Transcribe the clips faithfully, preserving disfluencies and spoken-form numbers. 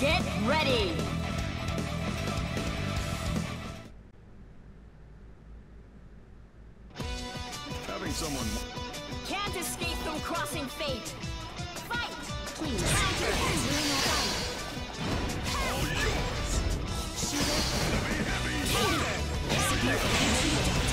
Get ready! Having someone... Can't escape from crossing fate! Fight! Please, counter! All yours! Shooter! Heavy, heavy! Counter! Counter! Counter!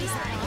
He's